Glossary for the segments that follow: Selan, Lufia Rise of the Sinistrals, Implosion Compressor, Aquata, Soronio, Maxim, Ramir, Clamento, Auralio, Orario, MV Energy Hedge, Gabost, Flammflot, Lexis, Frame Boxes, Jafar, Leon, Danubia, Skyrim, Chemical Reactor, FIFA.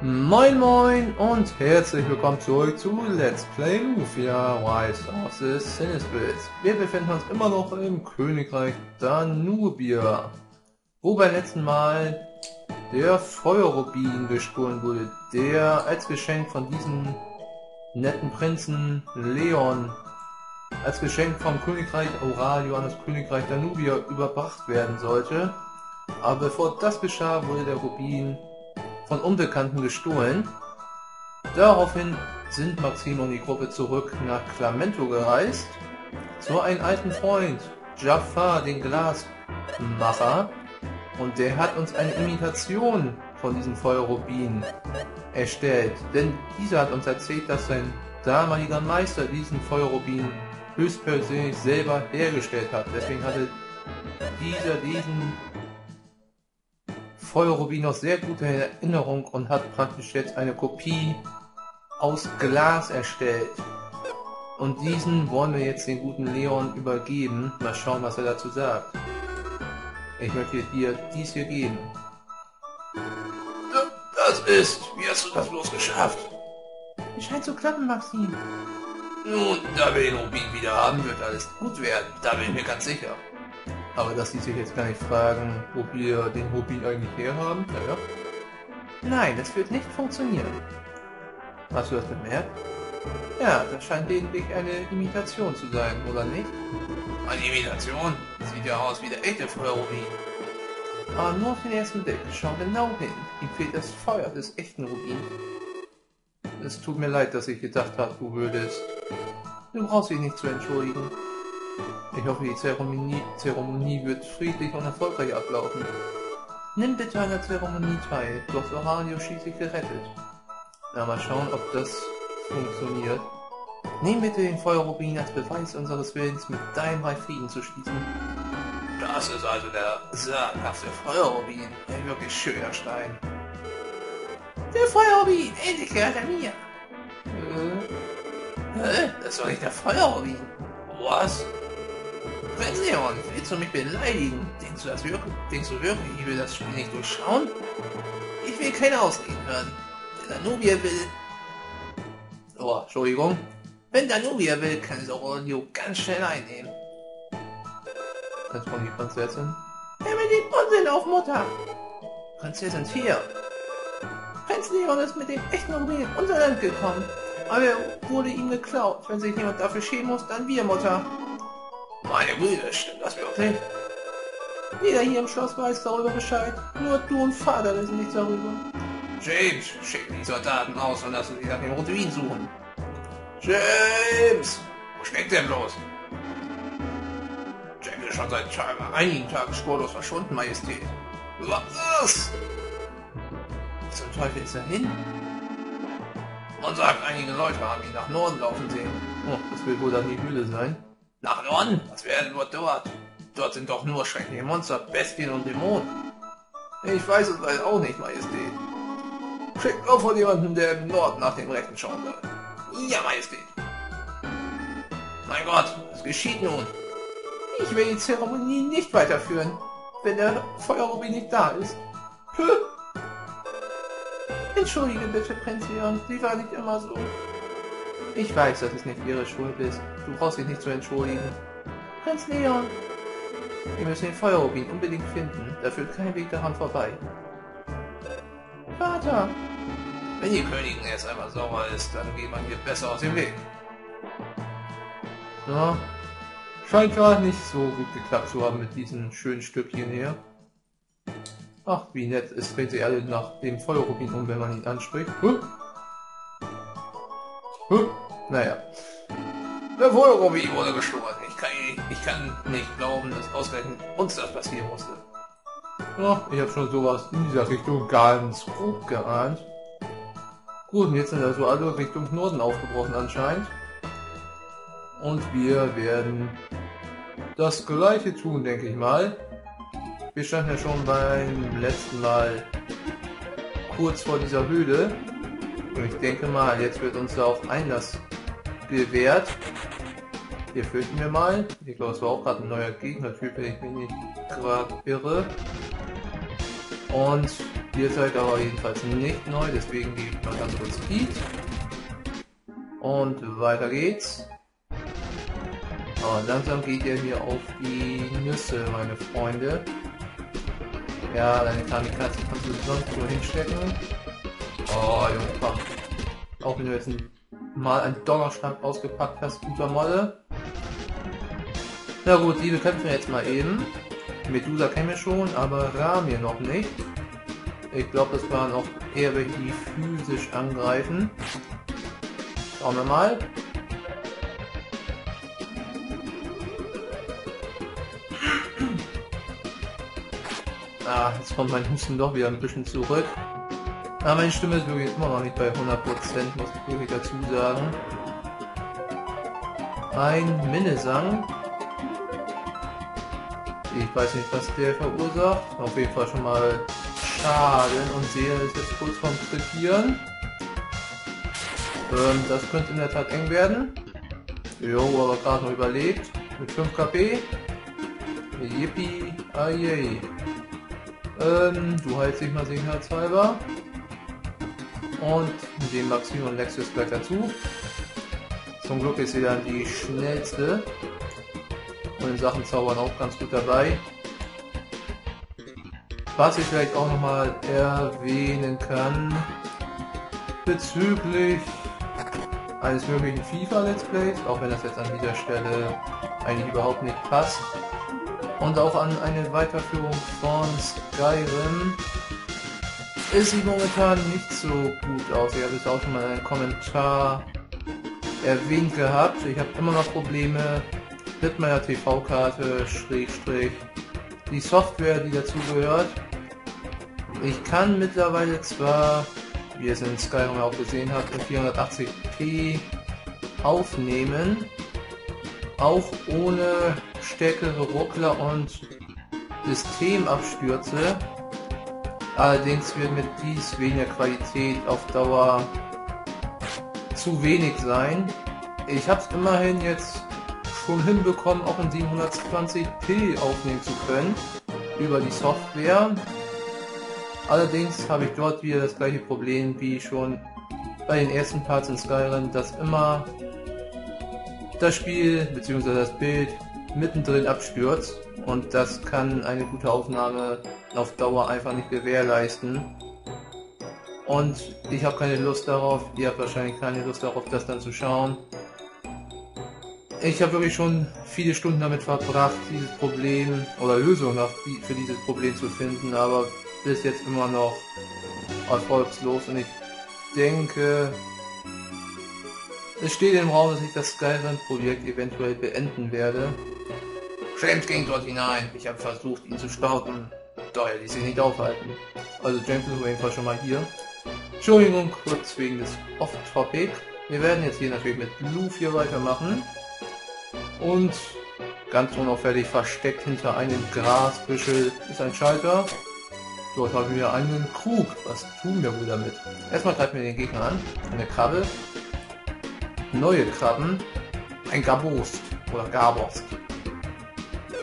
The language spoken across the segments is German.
Moin moin und herzlich willkommen zurück zu Let's Play Lufia Rise of the Sinistrals. Wir befinden uns immer noch im Königreich Danubia, wo beim letzten Mal der Feuerrubin gestohlen wurde, der als Geschenk von diesem netten Prinzen Leon als Geschenk vom Königreich Auralio an das Königreich Danubia überbracht werden sollte. Aber bevor das geschah, wurde der Rubin von Unbekannten gestohlen. Daraufhin sind Maxim und die Gruppe zurück nach Clamento gereist, zu einem alten Freund, Jafar, den Glasmacher, und der hat uns eine Imitation von diesem Feuerrubin erstellt, denn dieser hat uns erzählt, dass sein damaliger Meister diesen Feuerrubin höchstpersönlich selber hergestellt hat. Deswegen hatte dieser diesen Feuerrubin noch sehr gute Erinnerung und hat praktisch jetzt eine Kopie aus Glas erstellt. Und diesen wollen wir jetzt den guten Leon übergeben. Mal schauen, was er dazu sagt. Ich möchte dir dies hier geben. Das ist... Wie hast du das bloß geschafft? Es scheint zu klappen, Maxim. Nun, da wir den Rubin wieder haben, wird alles gut werden. Da bin ich mir ganz sicher. Aber dass die sich jetzt gar nicht fragen, wo wir den Rubin eigentlich herhaben, naja. Nein, das wird nicht funktionieren. Hast du das bemerkt? Ja, das scheint lediglich eine Imitation zu sein, oder nicht? Eine Imitation? Sieht ja aus wie der echte Feuerrubin. Aber nur auf den ersten Blick, schau genau hin. Ihm fehlt das Feuer des echten Rubin. Es tut mir leid, dass ich gedacht habe, du würdest. Du brauchst dich nicht zu entschuldigen. Ich hoffe, die Zeremonie wird friedlich und erfolgreich ablaufen. Nimm bitte an der Zeremonie teil, du hast Orario schließlich gerettet. Na, mal schauen, ob das funktioniert. Nimm bitte den Feuerrubin als Beweis unseres Willens, mit deinem Reich Frieden zu schließen. Das ist also der sagenhafte Feuerrubin, ein wirklich schöner Stein. Der Feuerrubin, endlich gehört er mir! Das war nicht der Feuerrubin! Was? Leon, willst du mich beleidigen? Denkst du wirklich, ich will das Spiel nicht durchschauen? Ich will keine Ausreden hören. Wenn Danubia will... Oh, Entschuldigung. Wenn Danubia will, kann Soronio ganz schnell einnehmen. Das kommt die Prinzessin. Wer will die Unsinn auf, Mutter? Prinzessin 4. Prinz Leon ist mit dem echten Rubin in unser Land gekommen. Aber er wurde ihm geklaut. Wenn sich jemand dafür schämen muss, dann wir, Mutter. Meine Güte, stimmt das wirklich? Jeder hier im Schloss weiß darüber Bescheid. Nur du und Vater wissen nichts darüber. James, schick die Soldaten raus und lass uns nach dem Rubin suchen. James! Wo steckt der bloß? James ist schon seit einigen Tagen spurlos verschwunden, Majestät. Was? Zum Teufel ist er hin? Man sagt, einige Leute haben ihn nach Norden laufen sehen. Oh, das will wohl dann die Höhle sein. Nach Norden? Was wäre nur dort? Dort sind doch nur schreckliche Monster, Bestien und Dämonen. Ich weiß es leider auch nicht, Majestät. Schickt auch von jemandem, der im Norden nach dem Rechten schauen soll. Ja, Majestät. Mein Gott, was geschieht nun? Ich will die Zeremonie nicht weiterführen, wenn der Feuerrubin nicht da ist. Entschuldige bitte, Prinz Leon, sie war nicht immer so. Ich weiß, dass es nicht ihre Schuld ist. Du brauchst dich nicht zu entschuldigen. Prinz Leon! Wir müssen den Feuerrubin unbedingt finden. Da führt kein Weg daran vorbei. Vater! Wenn die Königin erst einmal sauer ist, dann geht man ihr besser aus dem Weg. Ja, scheint gerade nicht so gut geklappt zu haben mit diesem schönen Stückchen hier. Ach, wie nett. Es dreht sich alle nach dem Feuerrubin um, wenn man ihn anspricht. Naja. Der Feuerrubin wurde gestohlen. Ich kann nicht glauben, dass ausgerechnet uns das passieren musste. Ach, ich habe schon sowas in dieser Richtung ganz grob geahnt. Gut, und jetzt sind also alle Richtung Norden aufgebrochen anscheinend. Und wir werden das Gleiche tun, denke ich mal. Wir standen ja schon beim letzten Mal kurz vor dieser Höhle. Und ich denke mal, jetzt wird uns da auch Einlass gewährt. Hier finden wir mal. Ich glaube, es war auch gerade ein neuer Gegnertyp, wenn ich mich nicht gerade irre. Und Ihr seid aber jedenfalls nicht neu, deswegen gebe ich mal ganz kurz Speed. Und weiter geht's. Aber langsam geht ihr hier auf die Nüsse, meine Freunde. Ja, deine kleine Katze kannst du sonst nur hinstecken. Oh, Junge, auch wenn du jetzt mal einen Donnerschlag ausgepackt hast, guter Molle. Na gut, die bekämpfen wir jetzt mal eben. Medusa kennen wir schon, aber Ramir noch nicht. Ich glaube, das waren auch eher welche, die physisch angreifen. Schauen wir mal. Ah, jetzt kommt mein Husten doch wieder ein bisschen zurück. Aber meine Stimme ist wirklich immer noch nicht bei 100%, muss ich wirklich dazu sagen. Ein Minnesang. Ich weiß nicht, was der verursacht. Auf jeden Fall schon mal Schaden und sehe, ist jetzt kurz vorm Kritieren. Das könnte in der Tat eng werden. Jo, aber gerade noch überlebt. Mit 5 KP. Yippie, ayay. Du heilst dich mal sicherheitshalber. Und den Maxim und Lexus gleich dazu. Zum Glück ist sie dann die schnellste. Und in Sachen Zaubern auch ganz gut dabei. Was ich vielleicht auch nochmal erwähnen kann, bezüglich eines möglichen FIFA Let's Plays, auch wenn das jetzt an dieser Stelle eigentlich überhaupt nicht passt. Und auch an eine Weiterführung von Skyrim ist sie momentan nicht so gut aus. Ich habe es auch schon mal in einem Kommentar erwähnt gehabt. Ich habe immer noch Probleme mit meiner TV-Karte, Schrägstrich, die Software, die dazu gehört. Ich kann mittlerweile zwar, wie ihr es in Skyrim auch gesehen habt, in 480p aufnehmen, auch ohne stärkere Ruckler und Systemabstürze. Allerdings wird mit dies weniger Qualität auf Dauer zu wenig sein. Ich habe es immerhin jetzt schon hinbekommen, auch in 720p aufnehmen zu können über die Software. Allerdings habe ich dort wieder das gleiche Problem wie schon bei den ersten Parts in Skyrim, dass immer das Spiel bzw. das Bild mittendrin abstürzt und das kann eine gute Aufnahme auf Dauer einfach nicht gewährleisten. Und ich habe keine Lust darauf, ihr habt wahrscheinlich keine Lust darauf, das dann zu schauen. Ich habe wirklich schon viele Stunden damit verbracht, dieses Problem oder Lösungen für dieses Problem zu finden, aber bis jetzt immer noch erfolgslos und ich denke, es steht im Raum, dass ich das Skyrim-Projekt eventuell beenden werde. James ging dort hinein. Ich habe versucht, ihn zu starten, doch er ließ sich nicht aufhalten. Also James ist auf jeden Fall schon mal hier. Entschuldigung, kurz wegen des Off-Topic. Wir werden jetzt hier natürlich mit Lufia weitermachen. Und ganz unauffällig versteckt hinter einem Grasbüschel ist ein Schalter. Dort haben wir einen Krug. Was tun wir wohl damit? Erstmal greifen wir den Gegner an. Eine Krabbe. Neue Krabben. Ein Gabost. Oder Gabost.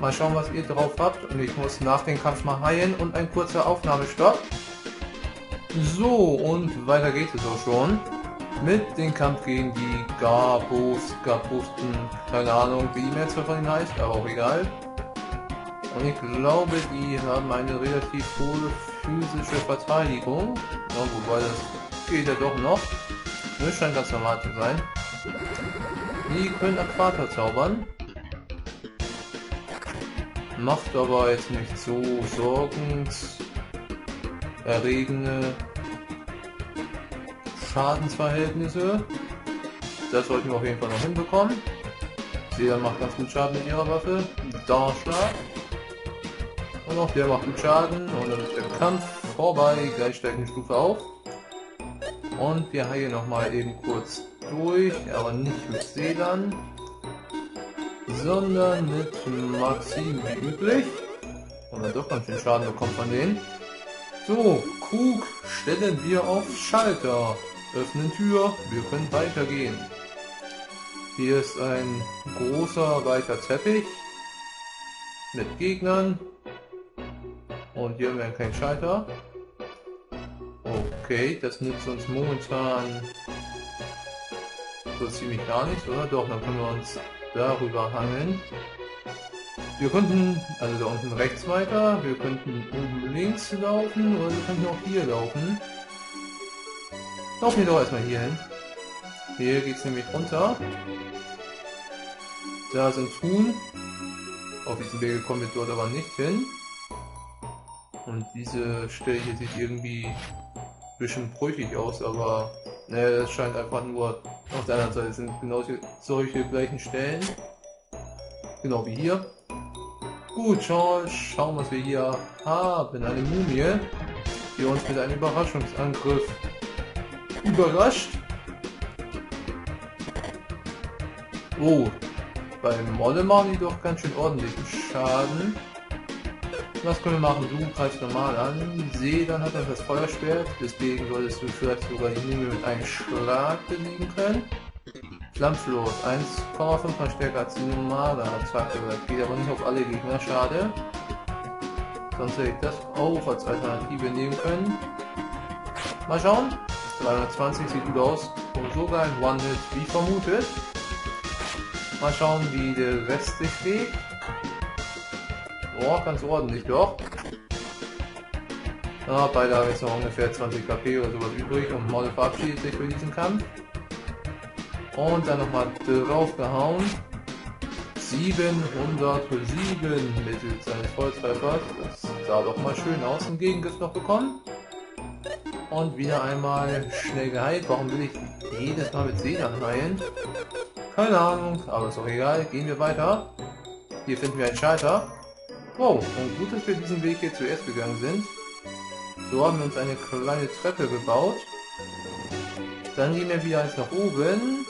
Mal schauen, was ihr drauf habt. Und ich muss nach dem Kampf mal heilen. Und ein kurzer Aufnahmestopp. So, und weiter geht es auch schon. Mit dem Kampf gegen die Gabosten, keine Ahnung wie die Mehrzahl von ihnen heißt, aber auch egal. Und ich glaube, die haben eine relativ hohe physische Verteidigung. Ja, wobei das geht ja doch noch. Das scheint ganz normal zu sein. Die können Aquata zaubern. Macht aber jetzt nicht so sorgenserregende Schadensverhältnisse. Das sollten wir auf jeden Fall noch hinbekommen. Selan macht ganz gut Schaden mit ihrer Waffe. Donnerschlag. Und auch der macht gut Schaden. Und dann ist der Kampf vorbei. Gleich steigt die Stufe auf. Und wir heilen nochmal eben kurz durch. Aber nicht mit Selan, sondern mit Maxim wie üblich. Und dann doch ganz schön Schaden bekommt von denen. So, Krug stellen wir auf Schalter. Öffnen Tür, wir können weitergehen. Hier ist ein großer, weiter Teppich mit Gegnern. Und hier haben wir keinen Schalter. Okay, das nützt uns momentan so ziemlich gar nicht, oder? Doch, dann können wir uns darüber hangeln. Wir könnten, also da unten rechts weiter, wir könnten oben links laufen oder wir könnten auch hier laufen. Laufen wir doch erstmal hier hin. Hier geht's nämlich runter. Da sind Truhen. Auf diesem Wege kommen wir dort aber nicht hin. Und diese Stelle hier sieht irgendwie ein bisschen brüchig aus, aber naja, das scheint einfach nur auf der anderen Seite sind genau solche gleichen Stellen. Genau wie hier. Gut, schauen, was wir hier haben. Eine Mumie, die uns mit einem Überraschungsangriff überrascht. Oh, beim Molle machen die doch ganz schön ordentlichen Schaden. Was können wir machen? Du greifst normal an. Selan hat einfach das Feuerschwert, deswegen solltest du vielleicht sogar die Mumie mit einem Schlag besiegen können. Flammflot, 1,5 mal stärker als die normale Attacke, das geht aber nicht auf alle Gegner, schade. Sonst hätte ich das auch als Alternative nehmen können. Mal schauen, 320 sieht gut aus und sogar ein One-Hit wie vermutet. Mal schauen, wie der Rest sich geht. Oh, ganz ordentlich doch. Ah, beide haben jetzt noch ungefähr 20 KP oder sowas übrig und Molle verabschiedet sich für diesen Kampf. Und dann nochmal draufgehauen. 707 mittels seines Volltreffers. Das sah doch mal schön aus. Im Gegengift noch bekommen. Und wieder einmal schnell geheilt. Warum will ich jedes Mal mit Selan heilen? Keine Ahnung, aber ist auch egal. Gehen wir weiter. Hier finden wir einen Schalter. Wow, und gut, dass wir diesen Weg hier zuerst gegangen sind. So haben wir uns eine kleine Treppe gebaut. Dann gehen wir wieder eins nach oben.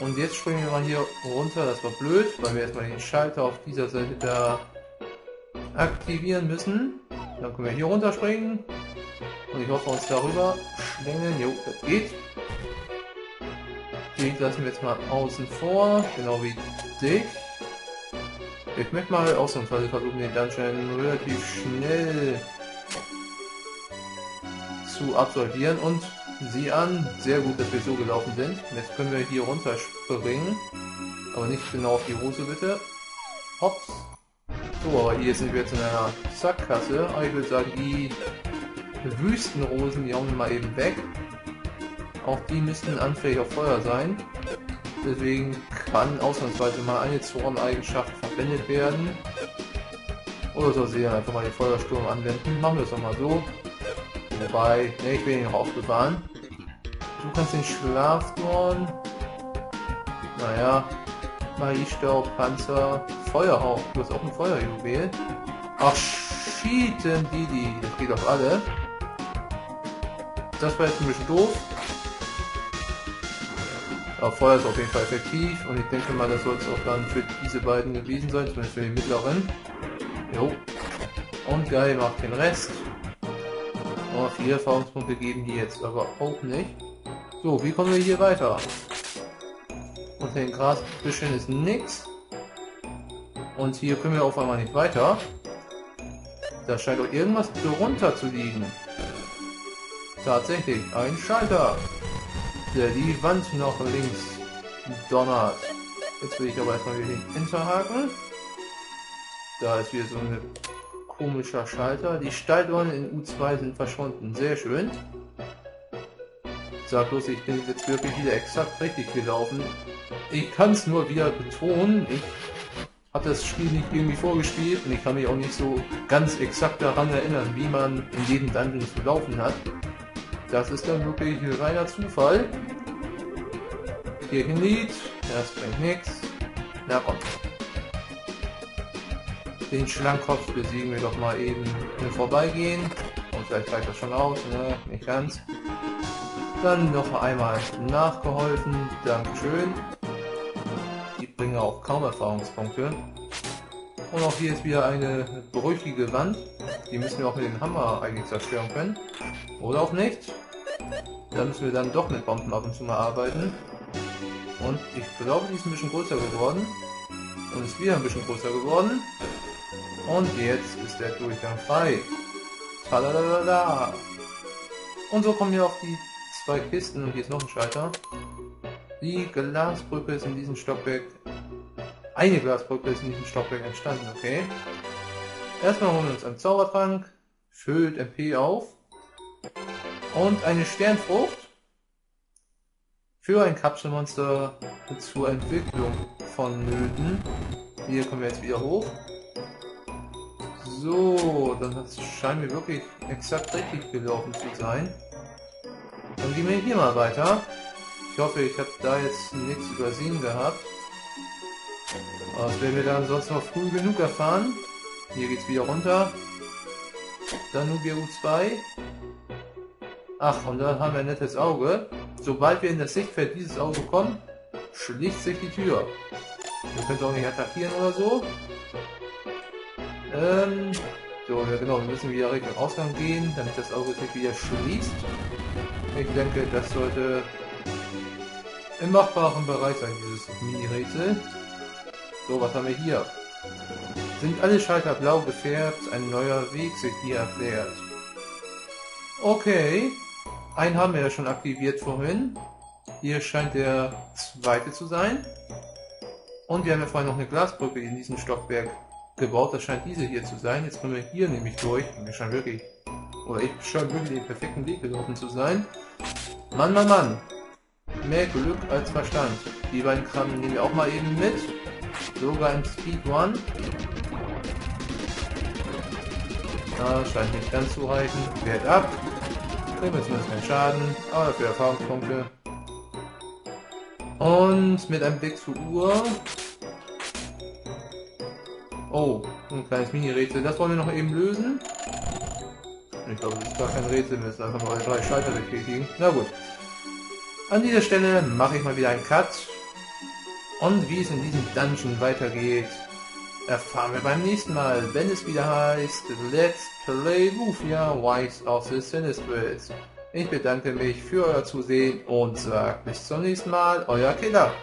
Und jetzt springen wir mal hier runter, das war blöd, weil wir erstmal den Schalter auf dieser Seite da aktivieren müssen. Dann können wir hier runter springen. Und ich hoffe, uns darüber schlängeln. Jo, das geht. Den lassen wir jetzt mal außen vor, genau wie dich. Ich möchte mal ausnahmsweise versuchen, den Dungeon relativ schnell zu absolvieren. Und sieh an, sehr gut, dass wir so gelaufen sind. Jetzt können wir hier runter springen, aber nicht genau auf die Hose bitte. Hops. So, aber hier sind wir jetzt in einer Sackgasse. Aber ich würde sagen, die Wüstenrosen, die hauen wir mal eben weg. Auch die müssten anfällig auf Feuer sein. Deswegen kann ausnahmsweise mal eine Zorneigenschaft verwendet werden. Oder so sehen einfach mal den Feuersturm anwenden. Machen wir es doch mal so. Wobei, ne, ich bin hier noch aufgefahren. Du kannst den Schlafdorn. Naja, Magiestaub, Panzer, Feuerhauch. Du hast auch ein Feuerjuwel. Ach, schieten die. Das geht auf alle. Das war jetzt ein bisschen doof. Aber Feuer ist auf jeden Fall effektiv. Und ich denke mal, das soll es auch dann für diese beiden gewesen sein. Zumindest für den mittleren. Jo. Und geil, macht den Rest. Oh, 4 Erfahrungspunkte geben die jetzt aber auch nicht. So, wie kommen wir hier weiter? Unter den Grasbüscheln ist nichts. Und hier können wir auf einmal nicht weiter. Da scheint doch irgendwas drunter zu liegen. Tatsächlich, ein Schalter, der die Wand nach links donnert. Jetzt will ich aber erstmal wieder den Enterhaken. Da ist wieder so eine... komischer Schalter. Die Steildornen in U2 sind verschwunden. Sehr schön. Sag bloß, ich bin jetzt wirklich wieder exakt richtig gelaufen. Ich kann es nur wieder betonen. Ich habe das Spiel nicht irgendwie vorgespielt und ich kann mich auch nicht so ganz exakt daran erinnern, wie man in jedem Dungeon zu laufen hat. Das ist dann wirklich reiner Zufall. Hier hinliegt. Das bringt nichts. Na komm. Den Schlangenkopf besiegen wir doch mal eben im Vorbeigehen. Und vielleicht zeigt das schon aus, ne? Nicht ganz. Dann noch einmal nachgeholfen. Dankeschön. Die bringen auch kaum Erfahrungspunkte. Und auch hier ist wieder eine brüchige Wand. Die müssen wir auch mit dem Hammer eigentlich zerstören können. Oder auch nicht. Da müssen wir dann doch mit Bomben ab und zu mal arbeiten. Und ich glaube, die ist ein bisschen größer geworden. Und ist wieder ein bisschen größer geworden. Und jetzt ist der Durchgang frei. Talalala. Und so kommen wir auf die zwei Kisten und hier ist noch ein Schalter. Die Glasbrücke ist in diesem Stockwerk... Eine Glasbrücke ist in diesem Stockwerk entstanden, okay. Erstmal holen wir uns einen Zaubertrank, füllt MP auf und eine Sternfrucht für ein Kapselmonster zur Entwicklung von Nöten. Hier kommen wir jetzt wieder hoch. So, dann scheint mir wirklich exakt richtig gelaufen zu sein. Dann gehen wir hier mal weiter. Ich hoffe, ich habe da jetzt nichts übersehen gehabt. Das werden wir dann sonst noch früh genug erfahren. Hier geht's wieder runter. Danubia U2. Ach, und dann haben wir ein nettes Auge. Sobald wir in das Sichtfeld dieses Auge kommen, schließt sich die Tür. Wir können es auch nicht attackieren oder so. So, ja genau, wir müssen wieder Richtung Ausgang gehen, damit das Auge sich wieder schließt. Ich denke, das sollte im machbaren Bereich sein, dieses Mini-Rätsel. So, was haben wir hier? Sind alle Schalter blau gefärbt, ein neuer Weg sich hier erklärt. Okay, einen haben wir ja schon aktiviert vorhin. Hier scheint der zweite zu sein. Und wir haben ja vorhin noch eine Glasbrücke in diesem Stockwerk gebaut. Das scheint diese hier zu sein. Jetzt können wir hier nämlich durch. Und wir scheinen wirklich, oder ich scheine wirklich den perfekten Weg gelaufen zu sein. Mann, Mann, Mann. Mehr Glück als Verstand. Die beiden Kram nehmen wir auch mal eben mit. Sogar im Speedrun. Ah, scheint nicht ganz zu reichen. Wert ab. Kriegen wir zumindest keinen Schaden. Aber dafür Erfahrungspunkte. Und mit einem Blick zur Uhr. Oh, ein kleines Mini-Rätsel. Das wollen wir noch eben lösen. Ich glaube, das ist gar kein Rätsel. Wir müssen einfach mal 3 Schalter betätigen. Na gut. An dieser Stelle mache ich mal wieder einen Cut. Und wie es in diesem Dungeon weitergeht, erfahren wir beim nächsten Mal, wenn es wieder heißt Let's Play Lufia Rise of the Sinistrals. Ich bedanke mich für euer Zusehen und sage bis zum nächsten Mal, euer Killer.